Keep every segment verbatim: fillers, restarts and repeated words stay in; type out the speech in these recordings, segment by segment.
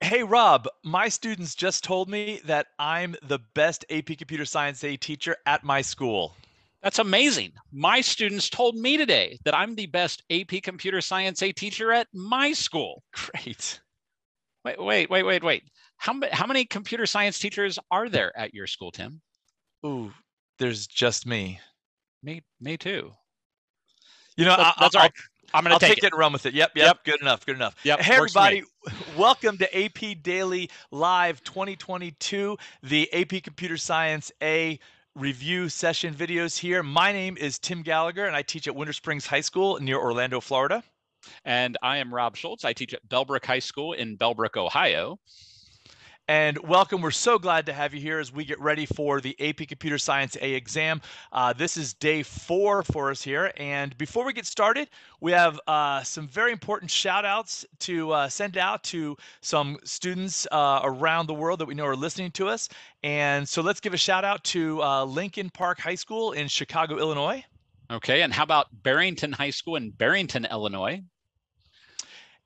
Hey, Rob, my students just told me that I'm the best A P Computer Science A teacher at my school. That's amazing. My students told me today that I'm the best A P Computer Science A teacher at my school. Great. Wait, wait, wait, wait, wait. How, how many computer science teachers are there at your school, Tim? Ooh, there's just me. Me, me too. You know, that's, that's all right. I'm going to take, take it. it and run with it. Yep, yep, yep. Good enough, good enough. Yep, hey, everybody, welcome to A P Daily Live twenty twenty-two, the A P Computer Science A review session videos here. My name is Tim Gallagher, and I teach at Winter Springs High School near Orlando, Florida. And I am Rob Schultz. I teach at Belbrook High School in Belbrook, Ohio. And welcome. We're so glad to have you here as we get ready for the A P Computer Science A exam. Uh, this is day four for us here. And before we get started, we have uh, some very important shout outs to uh, send out to some students uh, around the world that we know are listening to us. And so let's give a shout out to uh, Lincoln Park High School in Chicago, Illinois. Okay. And how about Barrington High School in Barrington, Illinois?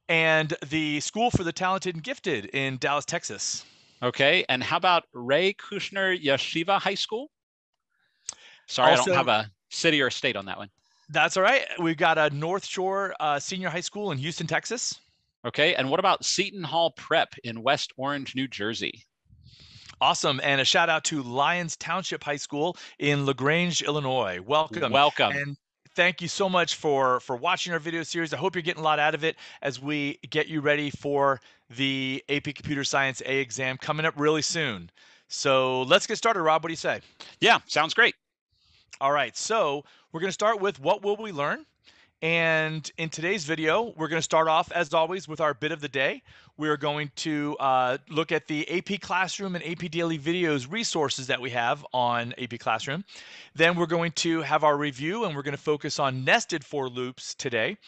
And the School for the Talented and Gifted in Dallas, Texas. Okay, and how about Ray Kushner Yeshiva High School? Sorry, also, I don't have a city or state on that one. That's all right. We've got a North Shore uh, Senior High School in Houston, Texas. Okay, and what about Seton Hall Prep in West Orange, New Jersey? Awesome, and a shout out to Lyons Township High School in LaGrange, Illinois. Welcome. Welcome. And thank you so much for, for watching our video series. I hope you're getting a lot out of it as we get you ready for the A P Computer Science A exam coming up really soon. So let's get started, Rob. What do you say? Yeah, sounds great. All right, so we're going to start with what will we learn? And in today's video, we're going to start off, as always, with our bit of the day. We're going to uh, look at the A P Classroom and A P Daily Videos resources that we have on A P Classroom. Then we're going to have our review, and we're going to focus on nested for loops today,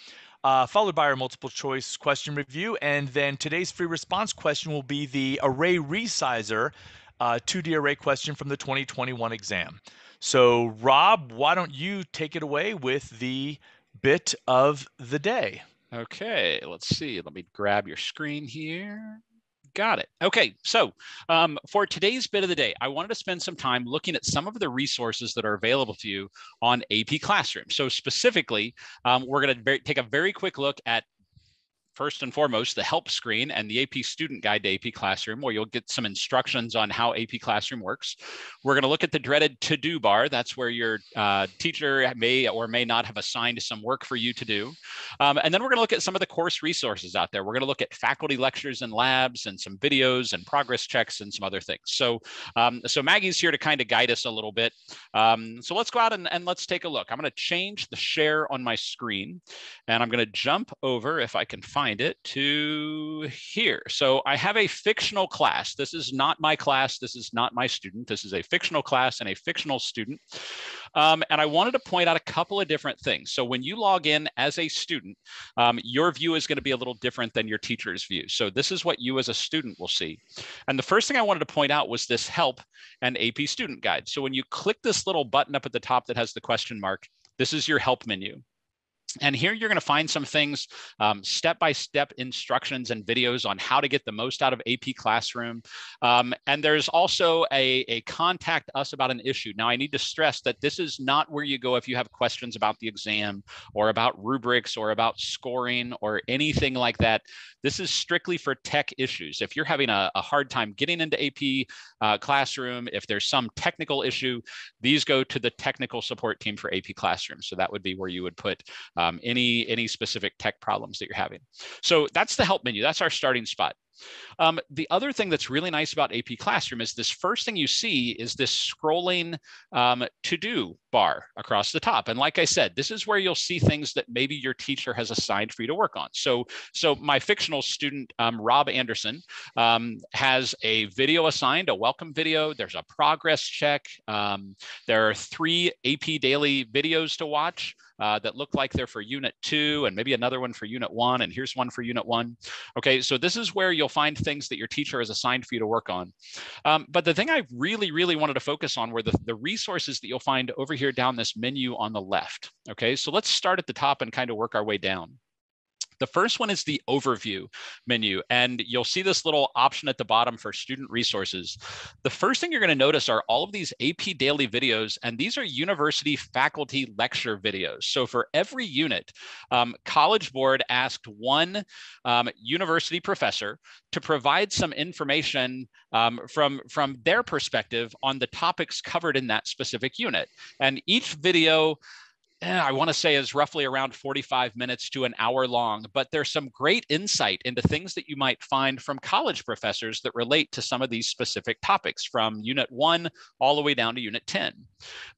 uh, followed by our multiple choice question review. And then today's free response question will be the Array Resizer uh, two D array question from the twenty twenty-one exam. So, Rob, why don't you take it away with the bit of the day. Okay, let's see. Let me grab your screen here. Got it. Okay, so um, for today's bit of the day, I wanted to spend some time looking at some of the resources that are available to you on A P Classroom. So specifically, um, we're going to take a very quick look at, first and foremost, the help screen and the A P student guide to A P Classroom, where you'll get some instructions on how A P Classroom works. We're going to look at the dreaded to-do bar. That's where your uh, teacher may or may not have assigned some work for you to do. Um, and then we're going to look at some of the course resources out there. We're going to look at faculty lectures and labs and some videos and progress checks and some other things. So, um, so Maggie's here to kind of guide us a little bit. Um, so let's go out and, and let's take a look. I'm going to change the share on my screen, and I'm going to jump over, if I can find it, to here. So I have a fictional class. This is not my class. This is not my student. This is a fictional class and a fictional student. Um, and I wanted to point out a couple of different things. So when you log in as a student, um, your view is going to be a little different than your teacher's view. So this is what you as a student will see. And the first thing I wanted to point out was this help and A P student guide. So when you click this little button up at the top that has the question mark, this is your help menu. And here you're going to find some things, um, step-by-step instructions and videos on how to get the most out of A P Classroom. Um, and there's also a, a contact us about an issue. Now, I need to stress that this is not where you go if you have questions about the exam or about rubrics or about scoring or anything like that. This is strictly for tech issues. If you're having a, a hard time getting into A P uh, Classroom, if there's some technical issue, these go to the technical support team for A P Classroom. So that would be where you would put uh, Um, any, any specific tech problems that you're having. So that's the help menu. That's our starting spot. Um, the other thing that's really nice about A P Classroom is this first thing you see is this scrolling um, to-do bar across the top. And like I said, this is where you'll see things that maybe your teacher has assigned for you to work on. So, so my fictional student, um, Rob Anderson, um, has a video assigned, a welcome video. There's a progress check. Um, there are three A P Daily videos to watch uh, that look like they're for Unit two and maybe another one for Unit one. And here's one for Unit one. Okay, so this is where you'll You'll find things that your teacher has assigned for you to work on. Um, but the thing I really, really wanted to focus on were the, the resources that you'll find over here down this menu on the left. Okay, so let's start at the top and kind of work our way down. The first one is the overview menu, and you'll see this little option at the bottom for student resources. The first thing you're going to notice are all of these A P Daily videos, and these are university faculty lecture videos. So for every unit, um, College Board asked one um, university professor to provide some information um, from, from their perspective on the topics covered in that specific unit. And each video, I want to say, is roughly around forty-five minutes to an hour long, but there's some great insight into things that you might find from college professors that relate to some of these specific topics from unit one all the way down to unit ten.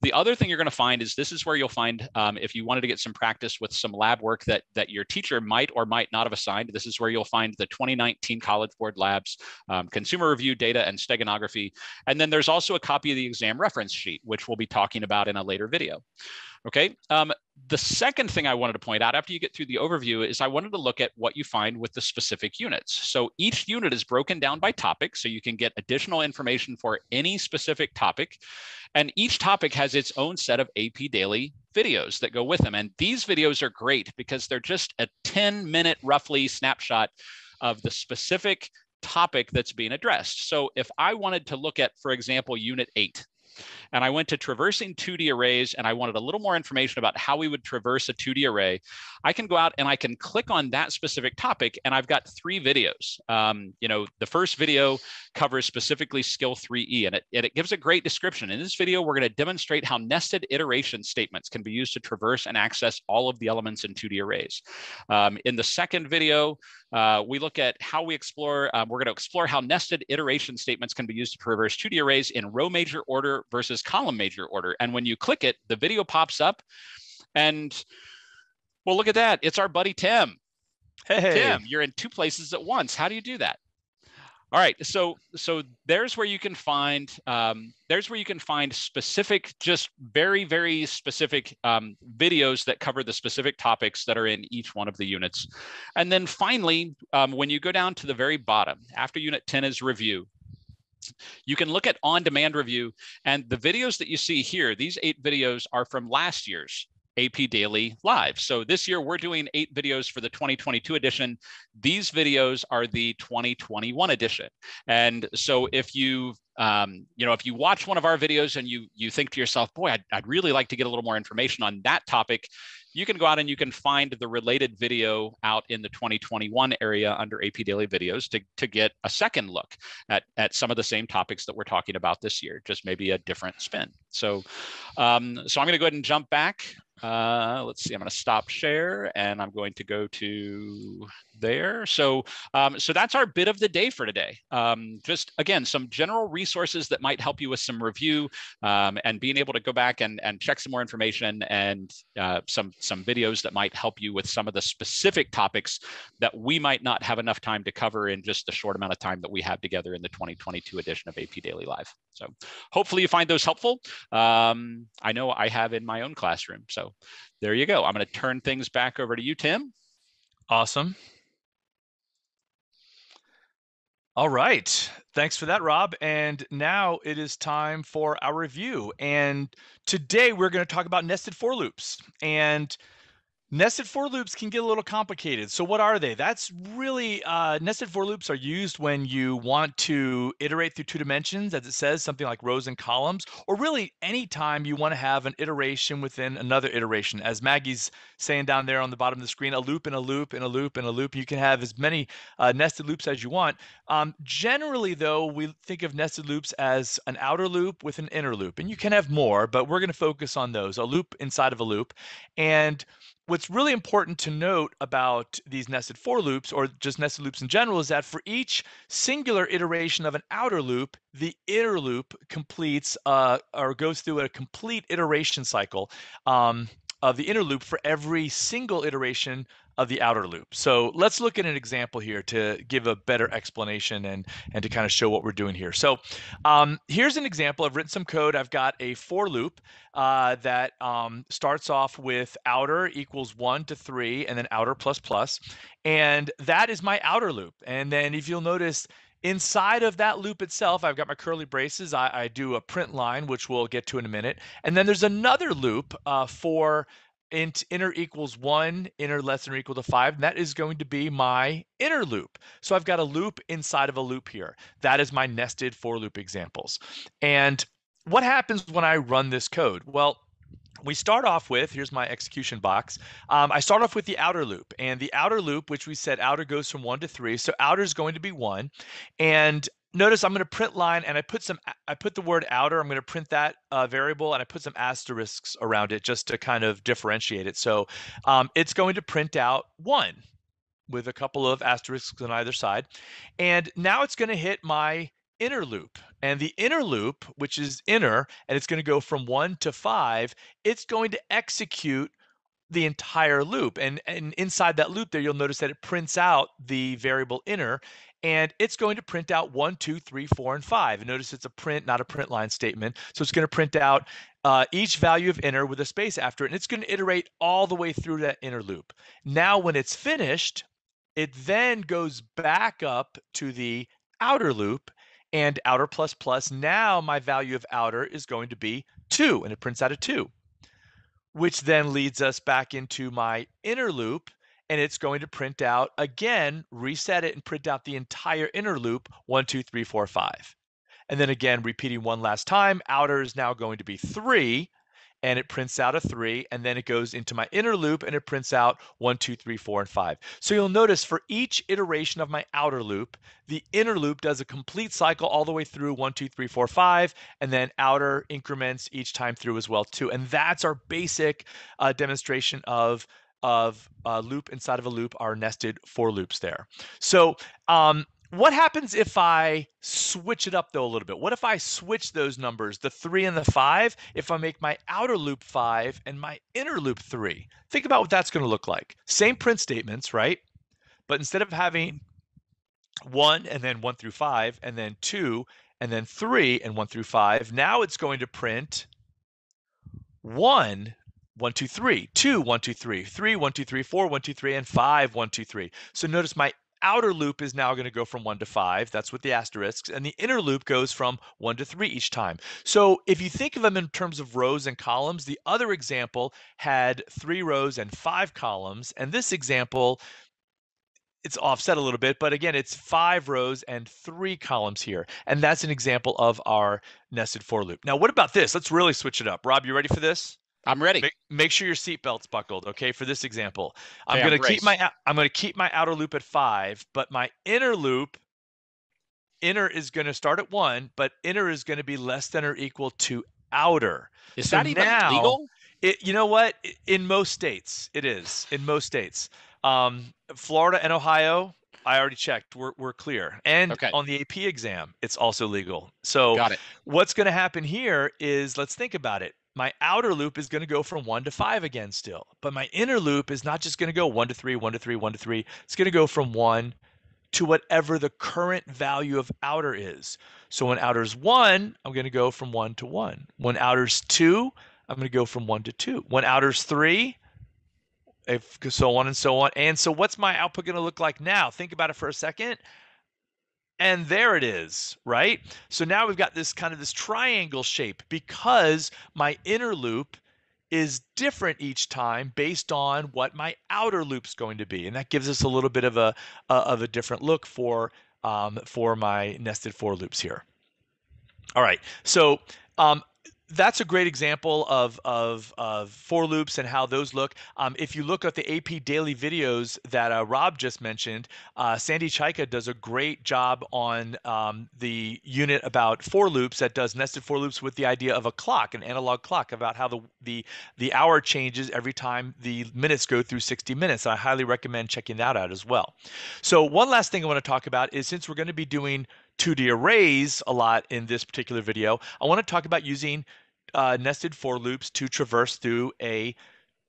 The other thing you're going to find is this is where you'll find, um, if you wanted to get some practice with some lab work that, that your teacher might or might not have assigned, this is where you'll find the twenty nineteen College Board labs, um, consumer review data and steganography. And then there's also a copy of the exam reference sheet, which we'll be talking about in a later video. Okay. Um, the second thing I wanted to point out after you get through the overview is I wanted to look at what you find with the specific units. So each unit is broken down by topic, so you can get additional information for any specific topic. And each topic has its own set of A P Daily videos that go with them. And these videos are great because they're just a ten minute roughly snapshot of the specific topic that's being addressed. So if I wanted to look at, for example, unit eight, and I went to traversing two D arrays, and I wanted a little more information about how we would traverse a two D array, I can go out and I can click on that specific topic, and I've got three videos. Um, you know, the first video covers specifically skill three E, and it, and it gives a great description. In this video, we're going to demonstrate how nested iteration statements can be used to traverse and access all of the elements in two D arrays. Um, in the second video, uh, we look at how we explore, um, we're going to explore how nested iteration statements can be used to traverse two D arrays in row major order versus column major order. And when you click it, the video pops up, and well, look at that. It's our buddy Tim. Hey, Tim, you're in two places at once. How do you do that? All right. So, so there's where you can find, um, there's where you can find specific, just very, very specific um, videos that cover the specific topics that are in each one of the units. And then finally, um, when you go down to the very bottom, after unit ten is review, you can look at on-demand review, and the videos that you see here, these eight videos are from last year's A P Daily Live. So this year we're doing eight videos for the twenty twenty-two edition. These videos are the twenty twenty-one edition. And so if you, um, you know, if you watch one of our videos and you you think to yourself, boy, I'd, I'd really like to get a little more information on that topic, you can go out and you can find the related video out in the twenty twenty-one area under A P Daily Videos to, to get a second look at, at some of the same topics that we're talking about this year, just maybe a different spin. So, um, so I'm going to go ahead and jump back. Uh, let's see, I'm going to stop share, and I'm going to go to there. So, um, so that's our bit of the day for today. Um, just, again, some general resources that might help you with some review um, and being able to go back and, and check some more information, and uh, some some videos that might help you with some of the specific topics that we might not have enough time to cover in just the short amount of time that we have together in the twenty twenty-two edition of A P Daily Live. So hopefully you find those helpful. Um, I know I have in my own classroom. So there you go. I'm going to turn things back over to you, Tim. Awesome. All right. Thanks for that, Rob. And now it is time for our review. And today we're going to talk about nested for loops. And nested for loops can get a little complicated. So what are they? That's really, uh, nested for loops are used when you want to iterate through two dimensions, as it says, something like rows and columns, or really any time you want to have an iteration within another iteration. As Maggie's saying down there on the bottom of the screen, a loop and a loop and a loop and a loop. You can have as many uh, nested loops as you want. Um, generally, though, we think of nested loops as an outer loop with an inner loop, and you can have more, but we're going to focus on those, a loop inside of a loop. And what's really important to note about these nested for loops, or just nested loops in general, is that for each singular iteration of an outer loop, the inner loop completes uh, or goes through a complete iteration cycle um, of the inner loop for every single iteration of the outer loop. So let's look at an example here to give a better explanation and, and to kind of show what we're doing here. So um, here's an example. I've written some code. I've got a for loop Uh, that um, starts off with outer equals one to three, and then outer plus plus. And that is my outer loop. And then if you'll notice, inside of that loop itself, I've got my curly braces. I, I do a print line, which we'll get to in a minute. And then there's another loop uh, for int inner equals one, inner less than or equal to five, and that is going to be my inner loop. So I've got a loop inside of a loop here. That is my nested for loop examples. And what happens when I run this code? Well, we start off with, here's my execution box. Um, I start off with the outer loop, and the outer loop, which we said outer goes from one to three. So outer is going to be one. And notice I'm going to print line, and I put some, I put the word outer, I'm going to print that uh, variable, and I put some asterisks around it just to kind of differentiate it. So um, it's going to print out one with a couple of asterisks on either side. And now it's going to hit my inner loop, and the inner loop, which is inner, and it's going to go from one to five, it's going to execute the entire loop. And, and inside that loop there, you'll notice that it prints out the variable inner, and it's going to print out one, two, three, four, and five. And notice it's a print, not a print line statement. So it's going to print out uh, each value of inner with a space after it, and it's going to iterate all the way through that inner loop. Now, when it's finished, it then goes back up to the outer loop and outer plus plus. Now my value of outer is going to be two, and it prints out a two, which then leads us back into my inner loop, and it's going to print out, again, reset it and print out the entire inner loop, one, two, three, four, five. And then again, repeating one last time, outer is now going to be three, and it prints out a three, and then it goes into my inner loop, and it prints out one, two, three, four, and five. So you'll notice for each iteration of my outer loop, the inner loop does a complete cycle all the way through one, two, three, four, five, and then outer increments each time through as well too. And that's our basic uh, demonstration of of a loop inside of a loop, our nested for loops there. So um, what happens if I switch it up though a little bit? What if I switch those numbers, the three and the five, if I make my outer loop five and my inner loop three? Think about what that's going to look like. Same print statements, right? But instead of having one and then one through five and then two and then three and one through five, now it's going to print one, one, two, three, two, one, two, three, three, one, two, three, four, one, two, three, and five, one, two, three. So notice my outer loop is now going to go from one to five. That's with the asterisks. And the inner loop goes from one to three each time. So if you think of them in terms of rows and columns, the other example had three rows and five columns. And this example, it's offset a little bit, but again, it's five rows and three columns here. And that's an example of our nested for loop. Now, what about this? Let's really switch it up. Rob, you ready for this? I'm ready. Make, make sure your seatbelt's buckled, okay? For this example, I'm yeah, going to keep my I'm going to keep my outer loop at five, but my inner loop, inner is going to start at one, but inner is going to be less than or equal to outer. Is so that even now, legal? It, you know what? In most states, it is. In most states, um, Florida and Ohio, I already checked. We're we're clear. And okay. On the A P exam, it's also legal. So got it. What's going to happen here is, let's think about it. My outer loop is going to go from one to five again still, but my inner loop is not just going to go one to three, one to three, one to three. It's going to go from one to whatever the current value of outer is. So when outer is one, I'm going to go from one to one. When outer is two, I'm going to go from one to two. When outer is three, if so on and so on. And so what's my output going to look like now? Think about it for a second. And there it is, right? So now we've got this kind of this triangle shape because my inner loop is different each time based on what my outer loop's going to be. And that gives us a little bit of a uh, of a different look for um, for my nested for loops here. All right, so um, that's a great example of, of, of for loops and how those look. Um, if you look at the A P Daily Videos that uh, Rob just mentioned, uh, Sandy Chaika does a great job on um, the unit about for loops that does nested for loops with the idea of a clock, an analog clock, about how the, the, the hour changes every time the minutes go through sixty minutes. And I highly recommend checking that out as well. So one last thing I want to talk about is, since we're going to be doing two D arrays a lot in this particular video, I want to talk about using uh, nested for loops to traverse through a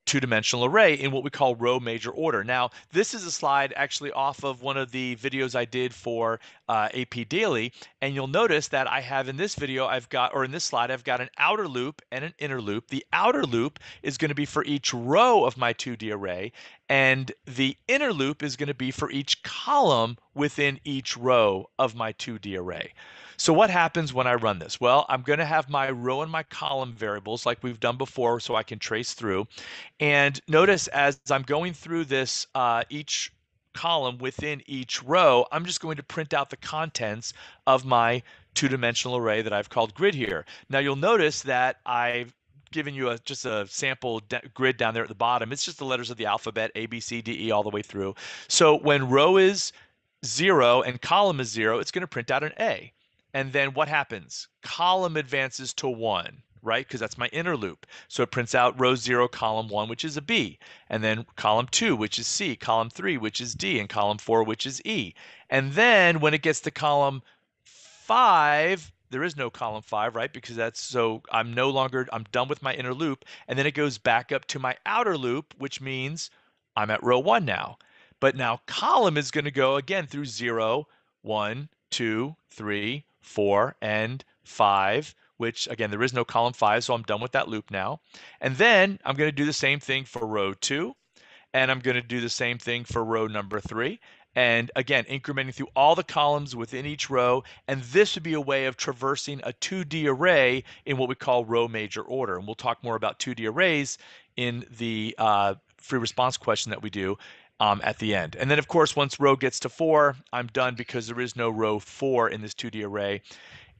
two-dimensional array in what we call row major order. Now, this is a slide actually off of one of the videos I did for uh, A P Daily, and you'll notice that I have in this video, I've got, or in this slide, I've got an outer loop and an inner loop. The outer loop is going to be for each row of my two D array, And the inner loop is going to be for each column within each row of my two D array. So what happens when I run this? Well, I'm going to have my row and my column variables like we've done before, so I can trace through. And notice as I'm going through this, uh, each column within each row, I'm just going to print out the contents of my two-dimensional array that I've called grid here. Now you'll notice that I've giving you a, just a sample grid down there at the bottom. It's just the letters of the alphabet, A, B, C, D, E, all the way through. So when row is zero and column is zero, it's going to print out an A. And then what happens? Column advances to one, right? Because that's my inner loop. So it prints out row zero, column one, which is a B. And then column two, which is C. Column three, which is D. And column four, which is E. And then when it gets to column five, there is no column five, right? Because that's so I'm no longer, I'm done with my inner loop. And then it goes back up to my outer loop, which means I'm at row one now. But now column is going to go again through zero, one, two, three, four, and five, which again, there is no column five. So I'm done with that loop now. And then I'm going to do the same thing for row two. And I'm going to do the same thing for row number three. And again, incrementing through all the columns within each row. And this would be a way of traversing a two D array in what we call row major order. And we'll talk more about two D arrays in the uh, free response question that we do um, at the end. And then, of course, once row gets to four, I'm done because there is no row four in this two D array.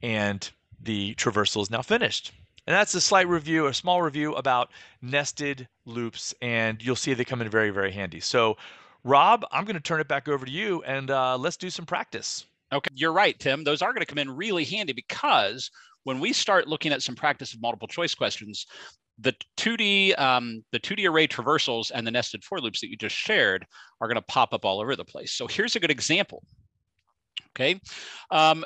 And the traversal is now finished. And that's a slight review, a small review about nested loops. And you'll see they come in very, very handy. So, Rob, I'm going to turn it back over to you, and uh, let's do some practice. Okay, you're right, Tim. Those are going to come in really handy because when we start looking at some practice of multiple choice questions, the two D, um, the two D array traversals and the nested for loops that you just shared are going to pop up all over the place. So here's a good example. Okay, um,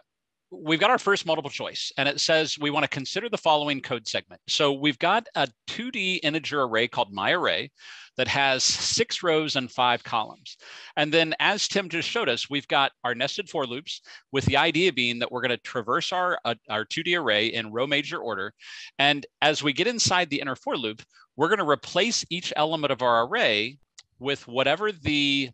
we've got our first multiple choice, and it says we want to consider the following code segment. So we've got a two D integer array called myArray that has six rows and five columns. And then as Tim just showed us, we've got our nested for loops with the idea being that we're going to traverse our, uh, our two D array in row major order. And as we get inside the inner for loop, we're going to replace each element of our array with whatever the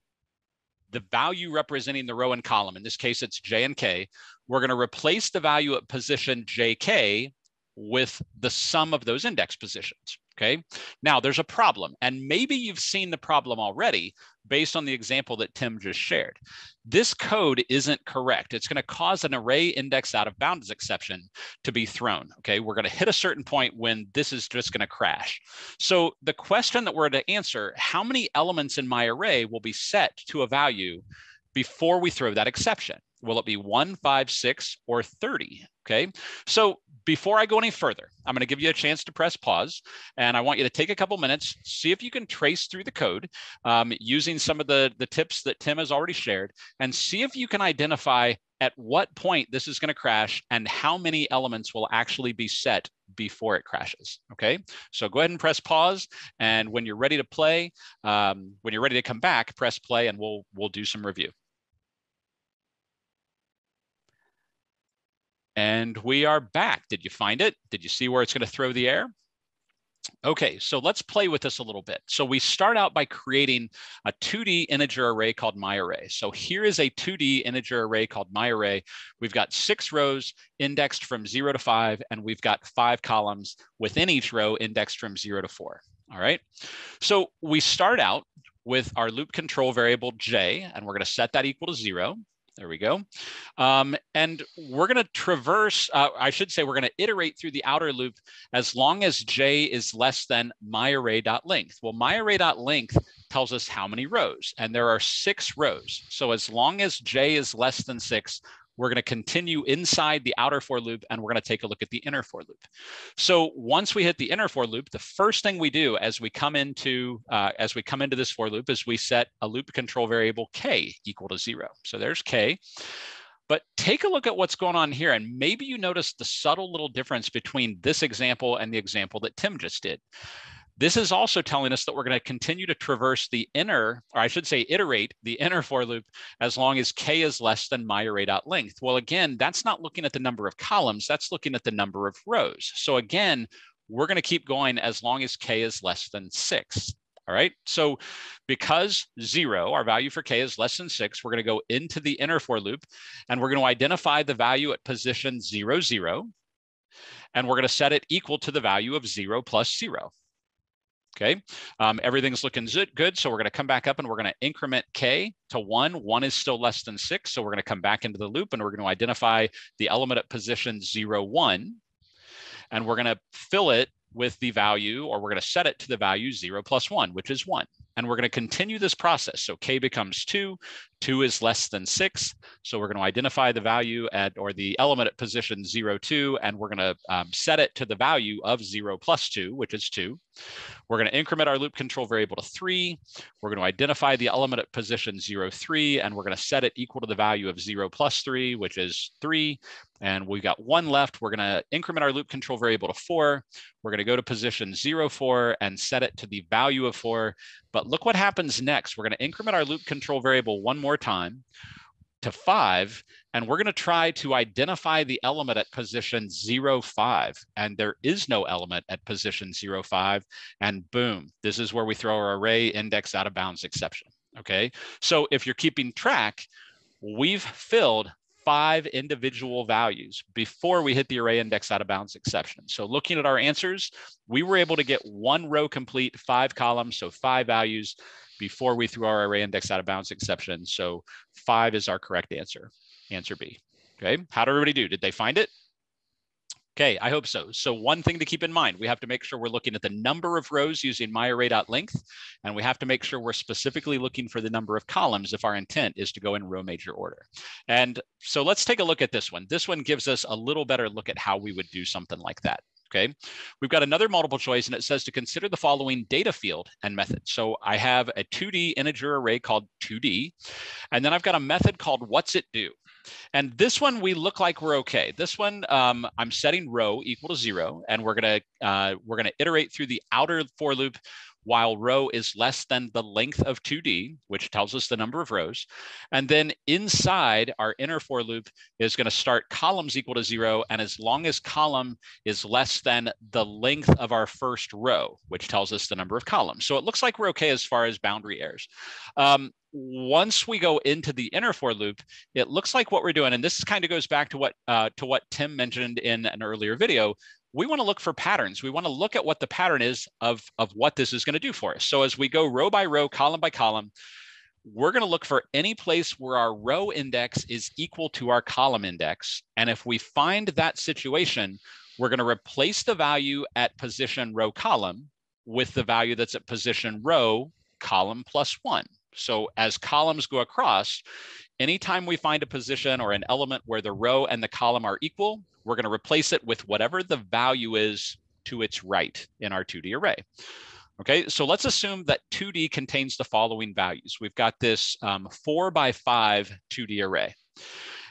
the value representing the row and column, in this case, it's J and K. We're going to replace the value at position J K with the sum of those index positions, okay? Now there's a problem, and maybe you've seen the problem already based on the example that Tim just shared. This code isn't correct. It's going to cause an array index out of bounds exception to be thrown, okay? We're going to hit a certain point when this is just going to crash. So the question that we're to answer, how many elements in my array will be set to a value before we throw that exception? Will it be one, five, six, or thirty? Okay, so before I go any further, I'm going to give you a chance to press pause, and I want you to take a couple minutes, see if you can trace through the code um, using some of the, the tips that Tim has already shared, and see if you can identify at what point this is going to crash and how many elements will actually be set before it crashes. Okay, so go ahead and press pause, and when you're ready to play, um, when you're ready to come back, press play, and we'll we'll do some review. And we are back. Did you find it? Did you see where it's going to throw the error? Okay, so let's play with this a little bit. So we start out by creating a two D integer array called myArray. So here is a two D integer array called myArray. We've got six rows indexed from zero to five, and we've got five columns within each row indexed from zero to four. All right, so we start out with our loop control variable J, and we're going to set that equal to zero. There we go. Um, and we're going to traverse, uh, I should say, we're going to iterate through the outer loop as long as J is less than myArray.length. Well, myArray.length tells us how many rows, and there are six rows. So as long as J is less than six, we're going to continue inside the outer for loop, and we're going to take a look at the inner for loop. So once we hit the inner for loop, the first thing we do as we come into uh, as we come into this for loop is we set a loop control variable K equal to zero. So there's K. But take a look at what's going on here, and maybe you notice the subtle little difference between this example and the example that Tim just did. This is also telling us that we're going to continue to traverse the inner, or I should say iterate the inner for loop as long as K is less than myArray.length. Well, again, that's not looking at the number of columns, that's looking at the number of rows. So again, we're going to keep going as long as K is less than six. All right, so because zero, our value for K is less than six, we're gonna go into the inner for loop and we're gonna identify the value at position zero, zero, and we're gonna set it equal to the value of zero plus zero. Okay, um, everything's looking good. So we're gonna come back up and we're gonna increment K to one. One is still less than six. So we're gonna come back into the loop and we're gonna identify the element at position zero, one, and we're gonna fill it with the value, or we're going to set it to the value zero plus one, which is one. And we're going to continue this process. So K becomes two, two is less than six. So we're going to identify the value at, or the element at position zero, two, and we're going to um, set it to the value of zero plus two, which is two. We're going to increment our loop control variable to three. We're going to identify the element at position zero, three, and we're going to set it equal to the value of zero plus three, which is three. And we've got one left. We're going to increment our loop control variable to four. We're going to go to position zero, four, and set it to the value of four. But look what happens next. We're going to increment our loop control variable one more time to five, and we're going to try to identify the element at position zero, five, and there is no element at position zero, five, and boom, this is where we throw our array index out of bounds exception. Okay, so if you're keeping track, we've filled five individual values before we hit the array index out of bounds exception. So looking at our answers, we were able to get one row complete, five columns, so five values before we threw our array index out of bounds exception. So five is our correct answer, answer B. Okay, how did everybody do? Did they find it? Okay, I hope so. So one thing to keep in mind, we have to make sure we're looking at the number of rows using myArray.length, and we have to make sure we're specifically looking for the number of columns if our intent is to go in row major order. And so let's take a look at this one. This one gives us a little better look at how we would do something like that. Okay, we've got another multiple choice and it says to consider the following data field and method. So I have a two D integer array called two D, and then I've got a method called what's it do. And this one, we look like we're okay. This one, um, I'm setting row equal to zero, and we're gonna uh, we're gonna iterate through the outer for loop while row is less than the length of two D, which tells us the number of rows. And then inside our inner for loop is gonna start columns equal to zero, and as long as column is less than the length of our first row, which tells us the number of columns. So it looks like we're okay as far as boundary errors. Um, Once we go into the inner for loop, it looks like what we're doing, and this kind of goes back to what uh, to what Tim mentioned in an earlier video. We want to look for patterns. We want to look at what the pattern is of, of what this is going to do for us. So as we go row by row, column by column, we're going to look for any place where our row index is equal to our column index. And if we find that situation, we're going to replace the value at position row column with the value that's at position row column plus one. So as columns go across, anytime we find a position or an element where the row and the column are equal, we're going to replace it with whatever the value is to its right in our two D array. Okay, so let's assume that two D contains the following values. We've got this um, four by five two D array.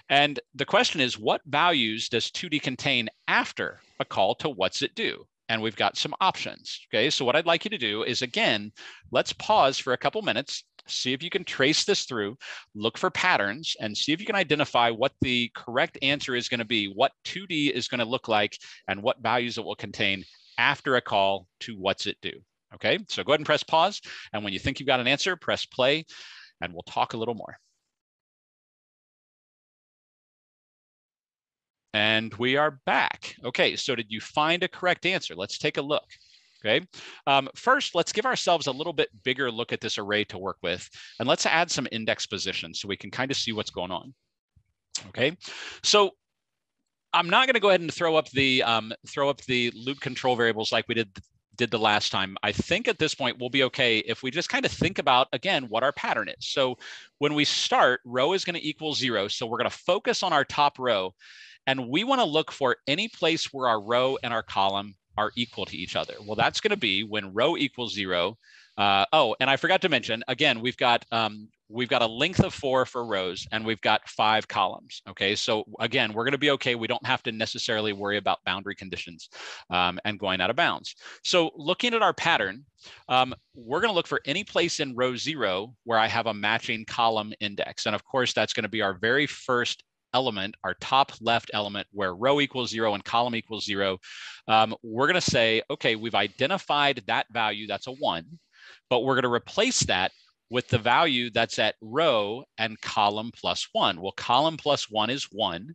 And the question is, what values does two D contain after a call to what's it do? And we've got some options. Okay, so what I'd like you to do is, again, let's pause for a couple minutes, see if you can trace this through, look for patterns, and see if you can identify what the correct answer is going to be, what two D is going to look like, and what values it will contain after a call to what's it do. Okay, so go ahead and press pause. And when you think you've got an answer, press play, and we'll talk a little more. And we are back. Okay, so did you find a correct answer? Let's take a look. Okay, um, first, let's give ourselves a little bit bigger look at this array to work with, and let's add some index positions so we can kind of see what's going on. Okay, so I'm not going to go ahead and throw up the um, throw up the loop control variables like we did th did the last time. I think at this point we'll be okay if we just kind of think about, again, what our pattern is. So when we start, row is going to equal zero, so we're going to focus on our top row, and we want to look for any place where our row and our column are equal to each other. Well, that's going to be when row equals zero. Uh, oh, and I forgot to mention, again, we've got um, we've got a length of four for rows, and we've got five columns. Okay, so again, we're going to be okay. We don't have to necessarily worry about boundary conditions um, and going out of bounds. So looking at our pattern, um, we're going to look for any place in row zero where I have a matching column index, and of course, that's going to be our very first element, our top left element where row equals zero and column equals zero. Um, we're going to say, okay, we've identified that value, that's a one. but we're going to replace that with the value that's at row and column plus one. Well, column plus one is one,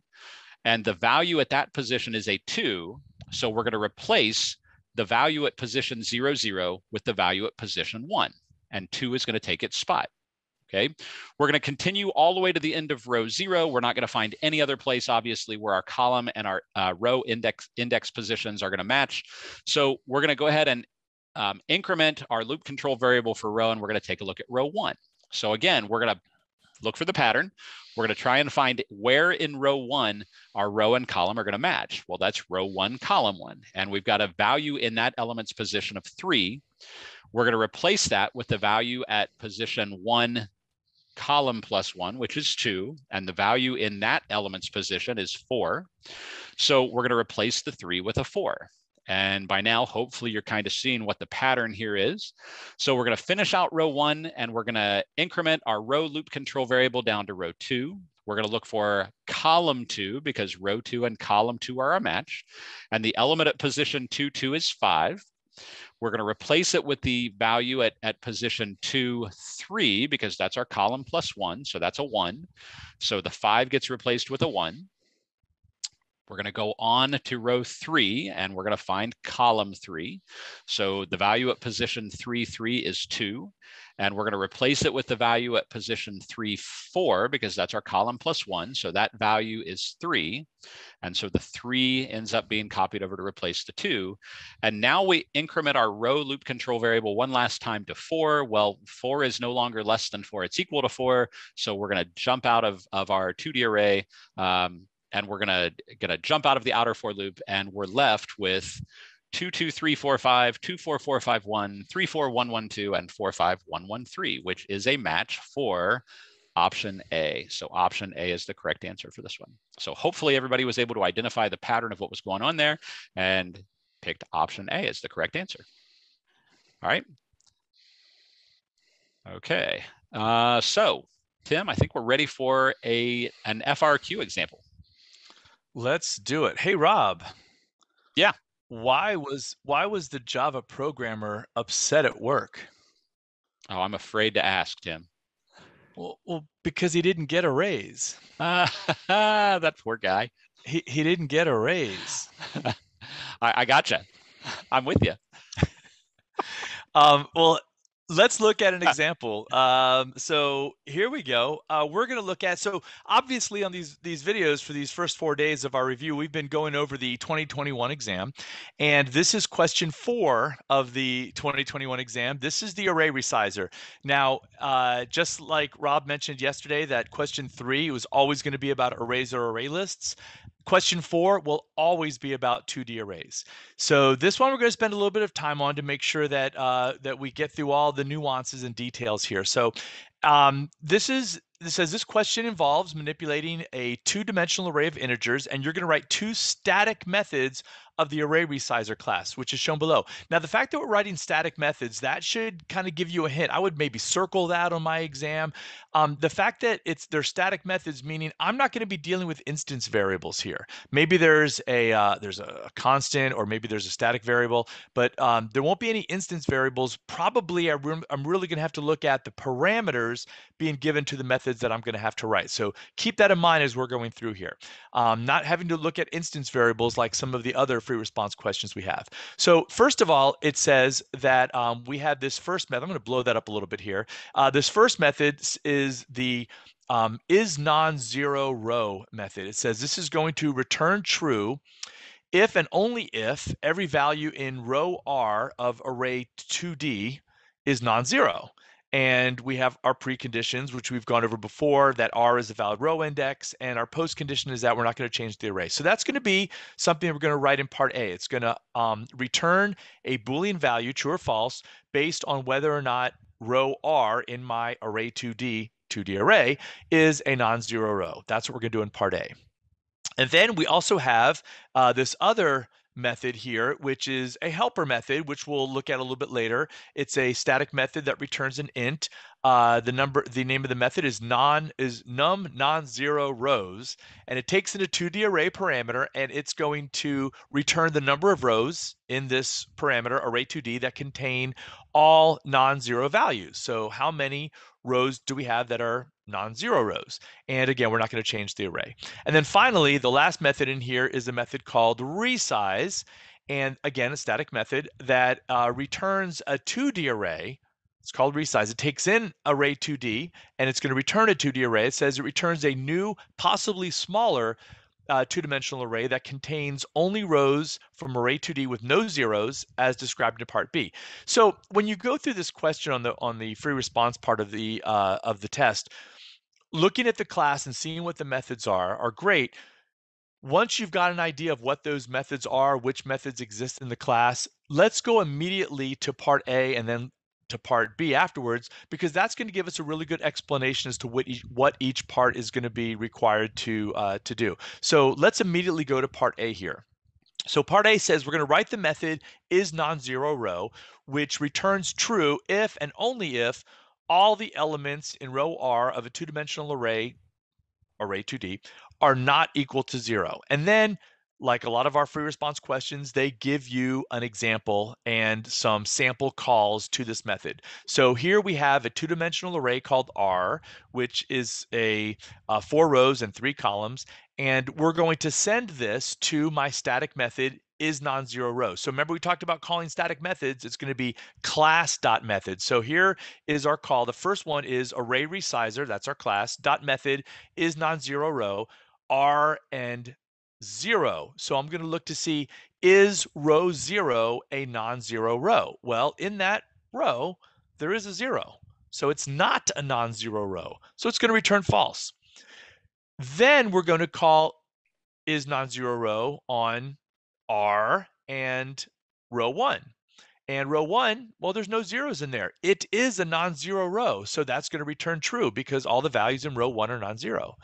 and the value at that position is a two. So we're going to replace the value at position zero, zero with the value at position one, and two is going to take its spot. Okay, we're going to continue all the way to the end of row zero. We're not going to find any other place, obviously, where our column and our uh, row index index positions are going to match. So we're going to go ahead and um, increment our loop control variable for row, and we're going to take a look at row one. So again, we're going to look for the pattern. We're going to try and find where in row one our row and column are going to match. Well, that's row one, column one, and we've got a value in that element's position of three. We're going to replace that with the value at position one, column plus one, which is two, and the value in that element's position is four. So we're going to replace the three with a four. And by now, hopefully you're kind of seeing what the pattern here is. So we're going to finish out row one, and we're going to increment our row loop control variable down to row two. We're going to look for column two, because row two and column two are a match. And the element at position two, two is five. We're going to replace it with the value at, at position two, three, because that's our column plus one. So that's a one. So the five gets replaced with a one. We're going to go on to row three, and we're going to find column three. So the value at position three, three is two. And we're going to replace it with the value at position three, four, because that's our column plus one. So that value is three. And so the three ends up being copied over to replace the two. And now we increment our row loop control variable one last time to four. Well, four is no longer less than four. It's equal to four. So we're going to jump out of, of our two D array. Um, And we're gonna, gonna jump out of the outer for loop, and we're left with two, two, three, four, five, two, four, four, five, one, three, four, one, one, two, and four, five, one, one, three, which is a match for option A. So option A is the correct answer for this one. So hopefully everybody was able to identify the pattern of what was going on there and picked option A as the correct answer. All right. Okay, uh, so Tim, I think we're ready for a, an F R Q example. Let's do it. Hey, Rob. Yeah. Why was why was the Java programmer upset at work? Oh, I'm afraid to ask, Tim. Well, well because he didn't get a raise. Uh, that poor guy. He he didn't get a raise. I, I gotcha. I'm with you. um, well, let's look at an example. Um, so here we go. Uh, we're going to look at, so obviously on these these videos for these first four days of our review, we've been going over the twenty twenty-one exam. And this is question four of the twenty twenty-one exam. This is the array resizer. Now, uh, just like Rob mentioned yesterday, that question three was always going to be about arrays or array lists. Question four will always be about two D arrays. So this one we're going to spend a little bit of time on to make sure that uh, that we get through all the nuances and details here. So um, this is this says this question involves manipulating a two-dimensional array of integers, and you're going to write two static methods of the array resizer class, which is shown below. Now, the fact that we're writing static methods, that should kind of give you a hint. I would maybe circle that on my exam. Um, the fact that it's they're static methods, meaning I'm not going to be dealing with instance variables here. Maybe there's a uh, there's a constant, or maybe there's a static variable, but um, there won't be any instance variables. Probably I re I'm really going to have to look at the parameters being given to the methods that I'm going to have to write. So keep that in mind as we're going through here. Um, not having to look at instance variables like some of the other free response questions we have. So first of all, it says that um, we have this first method. I'm going to blow that up a little bit here. Uh, this first method is the um, is non-zero row method. It says this is going to return true if and only if every value in row R of array two D is non-zero. And we have our preconditions, which we've gone over before, that R is a valid row index, and our postcondition is that we're not going to change the array. So that's going to be something we're going to write in part A. It's going to um, return a Boolean value, true or false, based on whether or not row R in my array two D, two D array is a non-zero row. That's what we're going to do in part A. And then we also have uh, this other method here, which is a helper method, which we'll look at a little bit later. It's a static method that returns an int. Uh, the number, the name of the method is non is num non-zero rows, and it takes in a two D array parameter, and it's going to return the number of rows in this parameter array two D that contain all non-zero values. So how many rows do we have that are non-zero rows? And again, we're not going to change the array. And then finally, the last method in here is a method called resize, and again, a static method that uh, returns a two D array. It's called resize. It takes in array two D, and it's going to return a two D array. It says it returns a new, possibly smaller uh, two-dimensional array that contains only rows from array two D with no zeros, as described in part B. So when you go through this question on the on the free response part of the uh, of the test, looking at the class and seeing what the methods are are great. Once you've got an idea of what those methods are, which methods exist in the class, let's go immediately to part A and then to part B afterwards, because that's going to give us a really good explanation as to what each, what each part is going to be required to uh, to do. So let's immediately go to part A here. So part A says we're going to write the method is non-zero row, which returns true if and only if all the elements in row R of a two-dimensional array, array two D, are not equal to zero. And then, like a lot of our free response questions, they give you an example and some sample calls to this method. So here we have a two-dimensional array called R, which is a uh, four rows and three columns. And we're going to send this to my static method is non-zero rows. So remember, we talked about calling static methods. It's going to be class.method. So here is our call. The first one is array resizer. That's our class. Dot method is non-zero row, R and zero. So I'm going to look to see, is row zero a non-zero row? Well, in that row, there is a zero. So it's not a non-zero row. So it's going to return false. Then we're going to call is non-zero row on R and row one. And row one, well, there's no zeros in there. It is a non-zero row. So that's going to return true because all the values in row one are non-zero.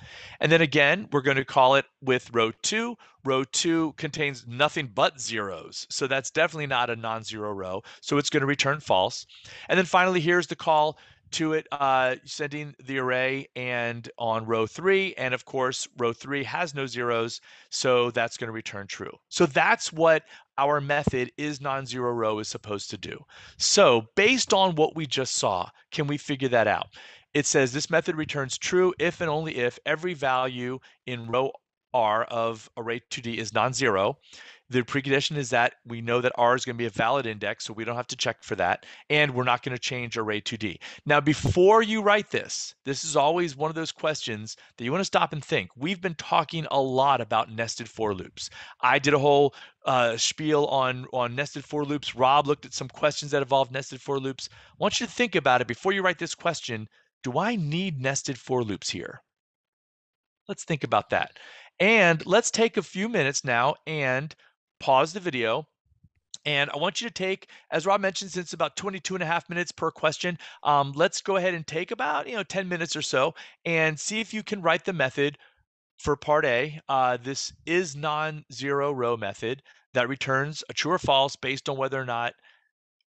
And then again, we're going to call it with row two. Row two contains nothing but zeros. So that's definitely not a non-zero row. So it's going to return false. And then finally, here's the call to it, uh, sending the array and on row three. And of course, row three has no zeros. So that's going to return true. So that's what our method is non-zero row is supposed to do. So based on what we just saw, can we figure that out? It says this method returns true if and only if every value in row R of array two D is non-zero. The precondition is that we know that R is going to be a valid index, so we don't have to check for that, and we're not going to change array two D. Now, before you write this, this is always one of those questions that you want to stop and think. We've been talking a lot about nested for loops. I did a whole uh, spiel on, on nested for loops. Rob looked at some questions that involve nested for loops. I want you to think about it before you write this question. Do I need nested for loops here? Let's think about that. And let's take a few minutes now and pause the video. And I want you to take, as Rob mentioned, since about twenty-two and a half minutes per question, um, let's go ahead and take about, you know, ten minutes or so and see if you can write the method for part A. Uh, this is non-zero row method that returns a true or false based on whether or not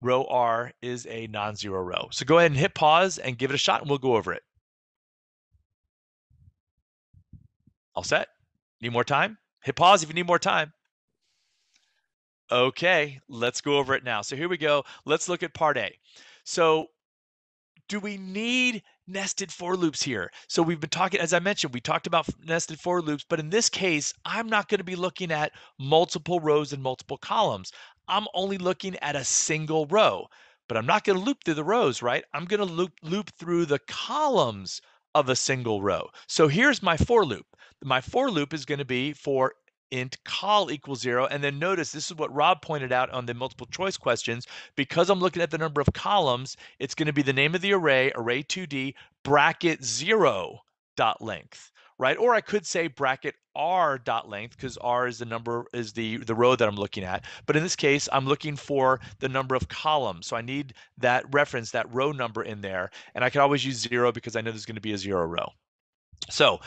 row R is a non-zero row. So go ahead and hit pause and give it a shot, and we'll go over it. All set? Need more time? Hit pause if you need more time. Okay, let's go over it now. So here we go. Let's look at part A. So do we need nested for loops here? So we've been talking, as I mentioned, we talked about nested for loops, but in this case, I'm not going to be looking at multiple rows and multiple columns. I'm only looking at a single row, but I'm not going to loop through the rows, right? I'm going to loop, loop through the columns of a single row. So here's my for loop. My for loop is going to be for int col equals zero. And then notice, this is what Rob pointed out on the multiple choice questions. Because I'm looking at the number of columns, it's going to be the name of the array, array two D, bracket zero dot length, right? Or I could say bracket R dot length, because R is the number, is the, the row that I'm looking at. But in this case, I'm looking for the number of columns. So I need that reference, that row number in there. And I can always use zero because I know there's going to be a zero row. So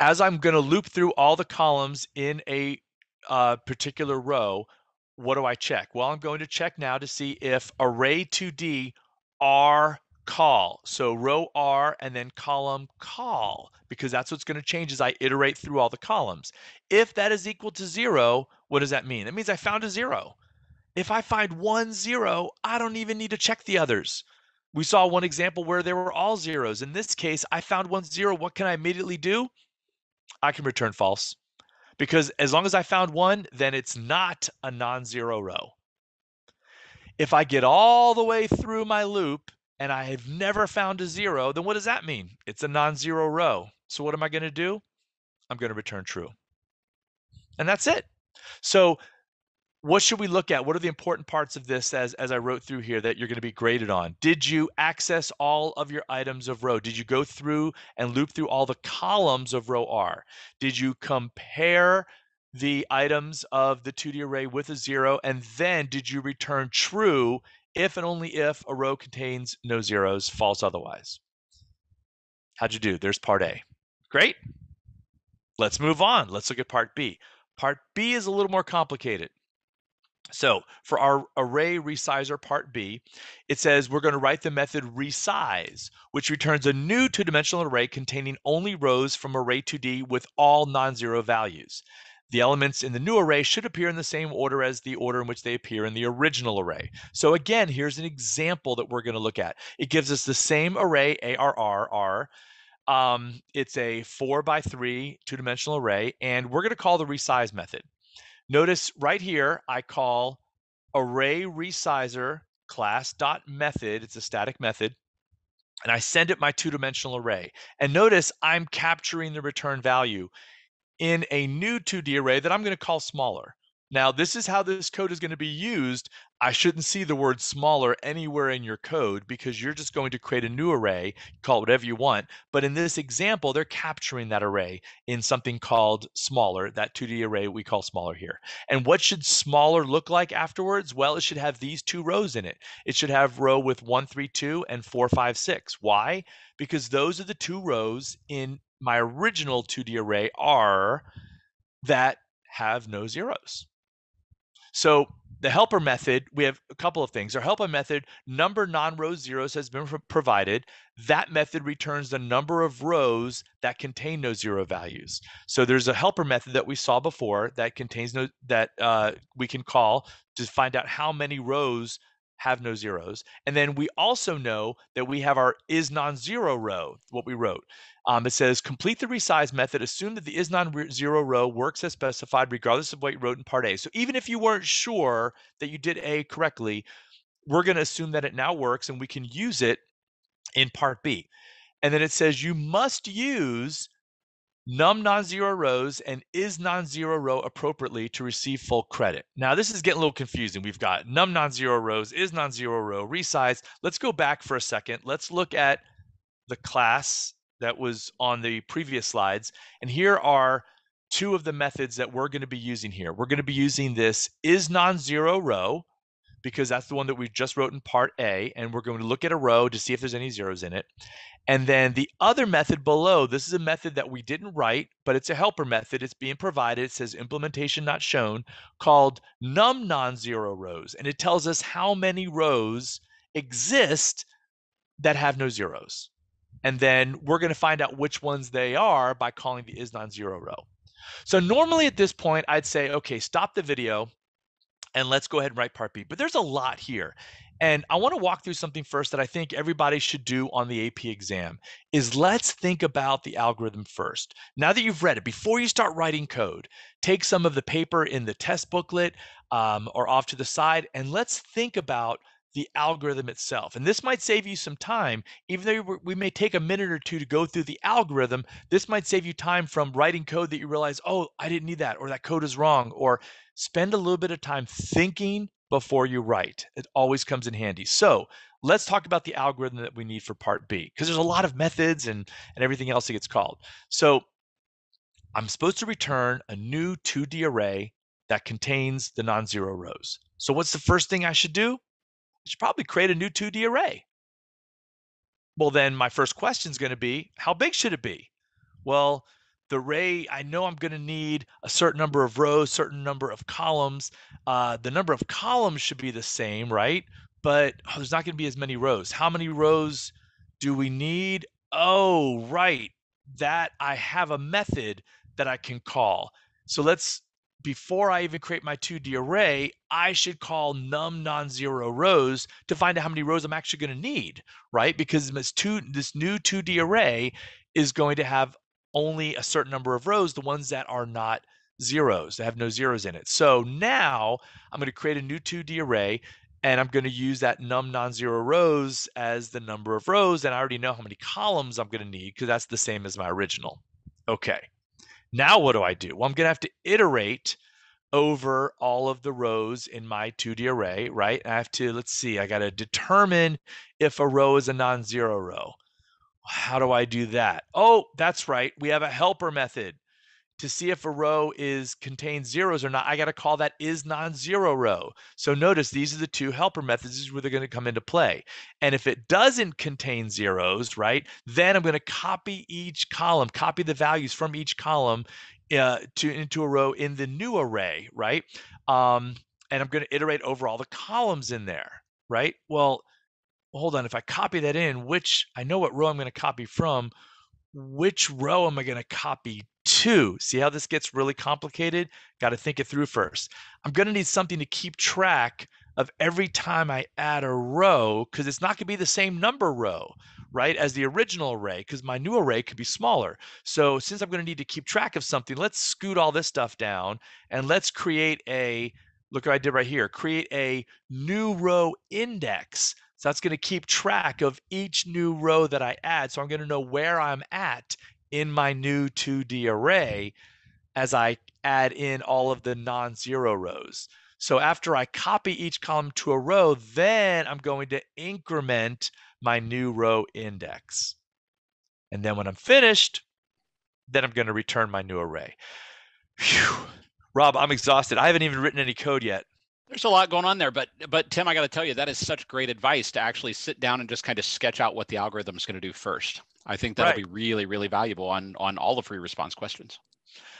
as I'm going to loop through all the columns in a uh, particular row, what do I check? Well, I'm going to check now to see if array two D R call. So row R and then column call, because that's what's going to change as I iterate through all the columns. If that is equal to zero, what does that mean? It means I found a zero. If I find one zero, I don't even need to check the others. We saw one example where there were all zeros. In this case, I found one zero. What can I immediately do? I can return false, because as long as I found one, then it's not a non-zero row. If I get all the way through my loop and I have never found a zero, then what does that mean? It's a non-zero row. So what am I going to do? I'm going to return true. And that's it. So what should we look at? What are the important parts of this as, as I wrote through here that you're going to be graded on? Did you access all of your items of row? Did you go through and loop through all the columns of row R? Did you compare the items of the two D array with a zero? And then did you return true if and only if a row contains no zeros, false otherwise? How'd you do? There's part A. Great. Let's move on. Let's look at part B. Part B is a little more complicated. So for our array resizer part B, it says we're going to write the method resize, which returns a new two-dimensional array containing only rows from array two D with all non-zero values. The elements in the new array should appear in the same order as the order in which they appear in the original array. So again, here's an example that we're going to look at. It gives us the same array, A R R R. Um, it's a four by three two-dimensional array, and we're going to call the resize method. Notice right here, I call array resizer class.method. It's a static method. And I send it my two-dimensional array. And notice I'm capturing the return value in a new two D array that I'm going to call smaller. Now, this is how this code is going to be used. I shouldn't see the word smaller anywhere in your code, because you're just going to create a new array, call it whatever you want. But in this example, they're capturing that array in something called smaller, that two D array we call smaller here. And what should smaller look like afterwards? Well, it should have these two rows in it. It should have row with one, three, two and four, five, six. Why? Because those are the two rows in my original two D array R that have no zeros. So the helper method, we have a couple of things. Our helper method, number non-row zeros has been provided. That method returns the number of rows that contain no zero values. So there's a helper method that we saw before that contains no, that uh, we can call to find out how many rows have no zeros. And then we also know that we have our is non-zero row, what we wrote. Um, it says complete the resize method, assume that the is non-zero row works as specified regardless of what you wrote in part A. So even if you weren't sure that you did A correctly, we're going to assume that it now works and we can use it in part B. And then it says you must use num non-zero rows and is non-zero row appropriately to receive full credit. Now this is getting a little confusing. We've got num non-zero rows, is non-zero row, resize. Let's go back for a second. Let's look at the class that was on the previous slides. And here are two of the methods that we're going to be using here. We're going to be using this is non-zero row, because that's the one that we just wrote in part A, and we're going to look at a row to see if there's any zeros in it. And then the other method below, this is a method that we didn't write, but it's a helper method. It's being provided. It says implementation not shown, called num non-zero rows. And it tells us how many rows exist that have no zeros. And then we're going to find out which ones they are by calling the is non-zero row. So normally at this point, I'd say, okay, stop the video and let's go ahead and write part B. But there's a lot here. And I want to walk through something first that I think everybody should do on the A P exam is let's think about the algorithm first. Now that you've read it, before you start writing code, take some of the paper in the test booklet um, or off to the side, and let's think about the algorithm itself. And this might save you some time. Even though we may take a minute or two to go through the algorithm, this might save you time from writing code that you realize, oh, I didn't need that, or that code is wrong, or spend a little bit of time thinking before you write. It always comes in handy. So let's talk about the algorithm that we need for part B, because there's a lot of methods and, and everything else that gets called. So I'm supposed to return a new two D array that contains the non-zero rows. So what's the first thing I should do? I should probably create a new two D array. Well, then my first question is going to be, how big should it be? Well, the Ray, I know I'm going to need a certain number of rows, certain number of columns. Uh, the number of columns should be the same, right? But oh, there's not going to be as many rows. How many rows do we need? Oh, right. That I have a method that I can call. So let's, before I even create my two D array, I should call num non-zero rows to find out how many rows I'm actually going to need, right? Because this, two, this new two D array is going to have only a certain number of rows, the ones that are not zeros, that have no zeros in it. So now I'm going to create a new two D array, and I'm going to use that num non-zero rows as the number of rows, and I already know how many columns I'm going to need because that's the same as my original. Okay. Now what do I do? Well, I'm going to have to iterate over all of the rows in my two D array, right? I have to, let's see, I got to determine if a row is a non-zero row. How do I do that? Oh, that's right. We have a helper method to see if a row is contains zeros or not. I got to call that is non-zero row. So notice these are the two helper methods. This is where they're going to come into play. And if it doesn't contain zeros, right, then I'm going to copy each column, copy the values from each column uh, to into a row in the new array, right? Um, and I'm going to iterate over all the columns in there, right? Well, hold on. If I copy that in, which I know what row I'm going to copy from, which row am I going to copy to? See how this gets really complicated? Got to think it through first. I'm going to need something to keep track of every time I add a row, because it's not going to be the same number row, right, as the original array, because my new array could be smaller. So since I'm going to need to keep track of something, let's scoot all this stuff down and let's create a, look what I did right here, create a new row index. So that's going to keep track of each new row that I add. So I'm going to know where I'm at in my new two D array as I add in all of the non-zero rows. So after I copy each column to a row, then I'm going to increment my new row index. And then when I'm finished, then I'm going to return my new array. Whew. Rob, I'm exhausted. I haven't even written any code yet. There's a lot going on there, but but Tim, I got to tell you, that is such great advice to actually sit down and just kind of sketch out what the algorithm is going to do first. I think that'll right. be really, really valuable on on all the free response questions.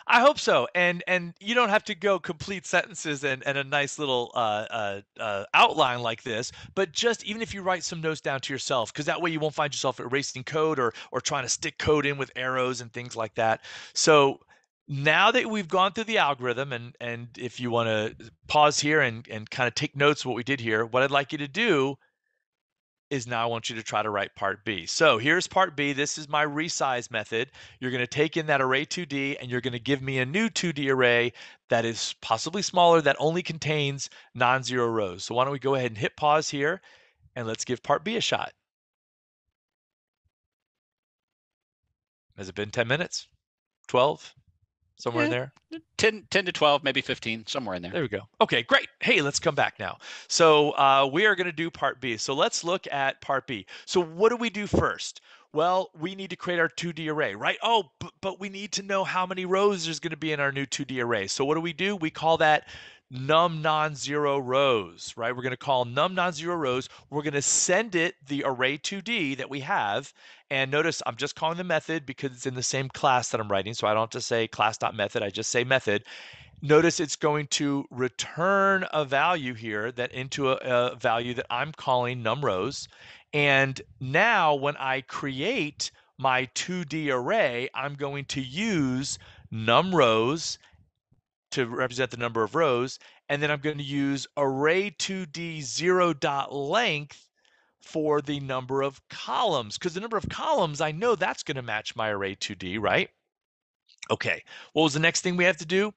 I hope so, and and you don't have to go complete sentences and and a nice little uh, uh, uh, outline like this, but just even if you write some notes down to yourself, because that way you won't find yourself erasing code or or trying to stick code in with arrows and things like that. So. Now that we've gone through the algorithm, and, and if you want to pause here and, and kind of take notes of what we did here, what I'd like you to do is now I want you to try to write part B. So here's part B. This is my resize method. You're going to take in that array two D, and you're going to give me a new two D array that is possibly smaller that only contains non-zero rows. So why don't we go ahead and hit pause here, and let's give part B a shot. Has it been ten minutes? twelve? Somewhere yeah, in there? ten, ten to twelve, maybe fifteen, somewhere in there. There we go. Okay, great. Hey, let's come back now. So uh, we are going to do part B. So let's look at part B. So what do we do first? Well, we need to create our two D array, right? Oh, but, but we need to know how many rows there's going to be in our new two D array. So what do we do? We call that num non-zero rows, right? We're going to call num non-zero rows. We're going to send it the array two D that we have. And notice I'm just calling the method because it's in the same class that I'm writing. So I don't have to say class.method. I just say method. Notice it's going to return a value here that into a, a value that I'm calling num rows. And now when I create my two D array, I'm going to use num rows to represent the number of rows, and then I'm going to use array two D zero dot length for the number of columns, because the number of columns, I know that's going to match my array two D, right? Okay, what was the next thing we have to do?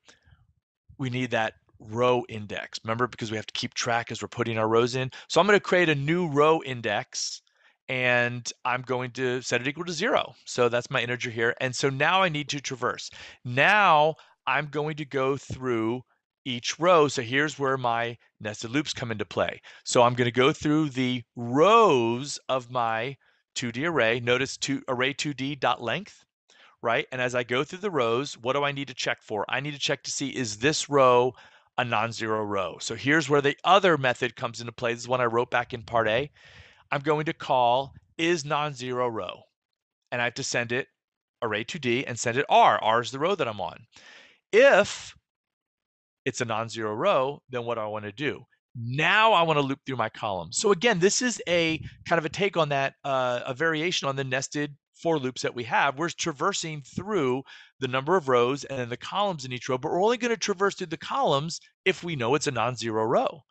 We need that row index, remember, because we have to keep track as we're putting our rows in. So I'm going to create a new row index, and I'm going to set it equal to zero. So that's my integer here. And so now I need to traverse. Now I'm going to go through each row. So here's where my nested loops come into play. So I'm going to go through the rows of my two D array. Notice two, array two D.length, right? And as I go through the rows, what do I need to check for? I need to check to see, is this row a non-zero row? So here's where the other method comes into play. This is one I wrote back in part A. I'm going to call is non-zero row, and I have to send it array two D and send it R. R is the row that I'm on. If it's a non-zero row, then what do I want to do? Now I want to loop through my columns. So again, this is a kind of a take on that, uh, a variation on the nested for loops that we have. We're traversing through the number of rows and then the columns in each row, but we're only going to traverse through the columns if we know it's a non-zero row.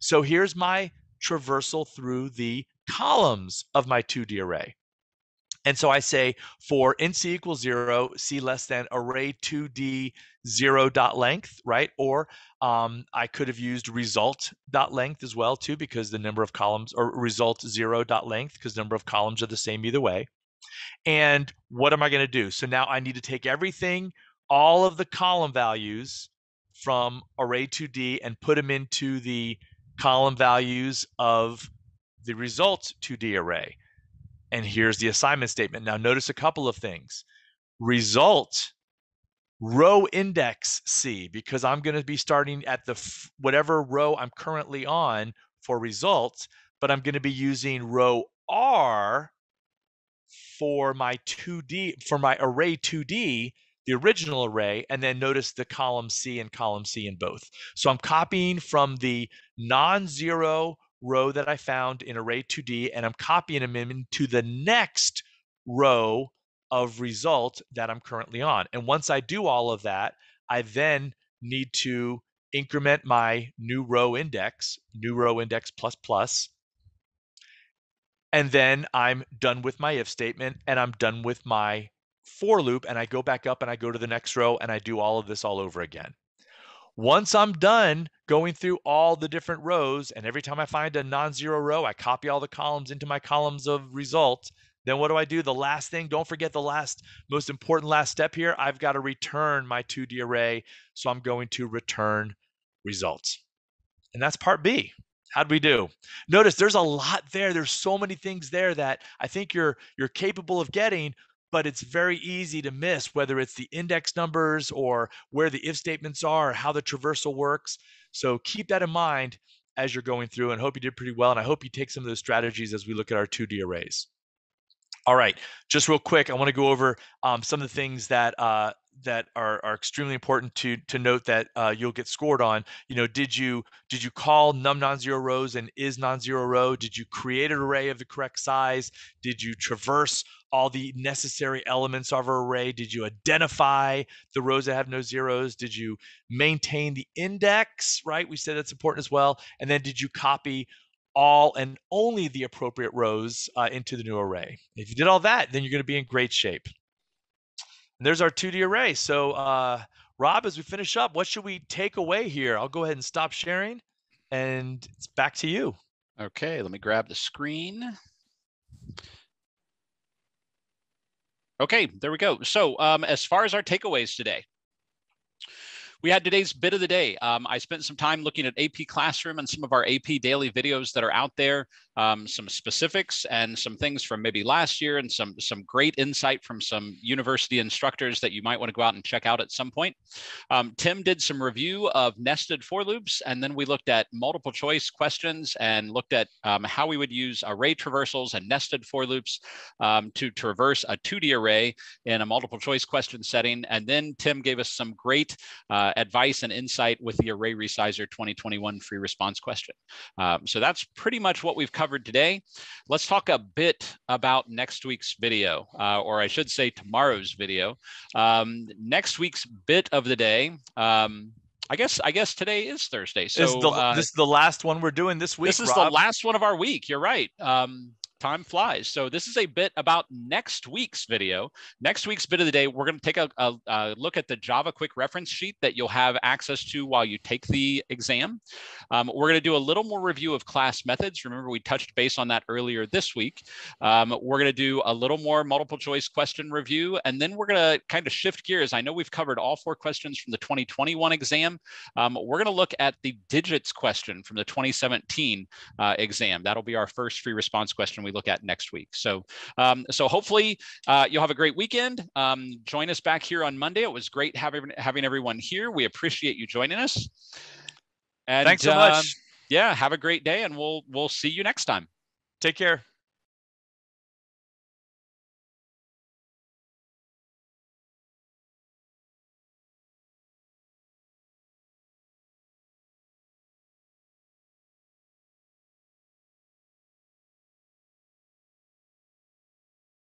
So here's my traversal through the columns of my two D array. And so I say for in C equals zero, C less than array two D zero dot length, right? Or um, I could have used result dot length as well too, because the number of columns, or result zero dot length, because number of columns are the same either way. And what am I going to do? So now I need to take everything, all of the column values from array two D and put them into the column values of the result two D array. And here's the assignment statement. Now notice a couple of things. Result row index C, because I'm going to be starting at the f whatever row I'm currently on for results, but I'm going to be using row R for my two D, for my array two D, the original array, and then notice the column C and column C in both. So I'm copying from the non-zero row that I found in array two D, and I'm copying them into the next row of result that I'm currently on. And once I do all of that, I then need to increment my new row index, new row index plus plus, and then I'm done with my if statement, and I'm done with my for loop, and I go back up and I go to the next row and I do all of this all over again. Once I'm done going through all the different rows, and every time I find a non-zero row, I copy all the columns into my columns of result. Then what do I do? The last thing, don't forget the last, most important last step here, I've got to return my two D array. So I'm going to return results. And that's part B. How'd we do? Notice there's a lot there. There's so many things there that I think you're, you're capable of getting, but it's very easy to miss, whether it's the index numbers or where the if statements are, or how the traversal works. So keep that in mind as you're going through, and hope you did pretty well. And I hope you take some of those strategies as we look at our two D arrays. All right, just real quick, I want to go over um, some of the things that uh, that are, are extremely important to to note that uh, you'll get scored on. You know, did you did you call num non-zero rows and is non-zero row? Did you create an array of the correct size? Did you traverse all the necessary elements of an array? Did you identify the rows that have no zeros? Did you maintain the index? Right, we said that's important as well. And then did you copy all and only the appropriate rows uh, into the new array? If you did all that, then you're going to be in great shape. And there's our two D array. So uh, Rob, as we finish up, what should we take away here? I'll go ahead and stop sharing, and it's back to you. Okay, let me grab the screen. Okay, there we go. So um, as far as our takeaways today, we had today's bit of the day. Um, I spent some time looking at A P Classroom and some of our A P Daily videos that are out there, um, some specifics and some things from maybe last year, and some, some great insight from some university instructors that you might want to go out and check out at some point. Um, Tim did some review of nested for loops, and then we looked at multiple choice questions and looked at um, how we would use array traversals and nested for loops um, to traverse a two D array in a multiple choice question setting. And then Tim gave us some great uh, advice and insight with the Array Resizer twenty twenty-one free response question. Um, so that's pretty much what we've covered today. Let's talk a bit about next week's video, uh, or I should say tomorrow's video. Um, next week's bit of the day, um, I guess I guess today is Thursday. So this is the, uh, this is the last one we're doing this week. This is Rob. The last one of our week. You're right. Um, Time flies. So this is a bit about next week's video. Next week's bit of the day, we're going to take a, a, a look at the Java quick reference sheet that you'll have access to while you take the exam. Um, we're going to do a little more review of class methods. Remember, we touched base on that earlier this week. Um, we're going to do a little more multiple choice question review, and then we're going to kind of shift gears. I know we've covered all four questions from the twenty twenty-one exam. Um, we're going to look at the digits question from the twenty seventeen uh, exam. That'll be our first free response question we look at next week. So, um, so hopefully uh, you'll have a great weekend. Um, join us back here on Monday. It was great having having everyone here. We appreciate you joining us. And thanks so much. Um, yeah, have a great day, and we'll we'll see you next time. Take care.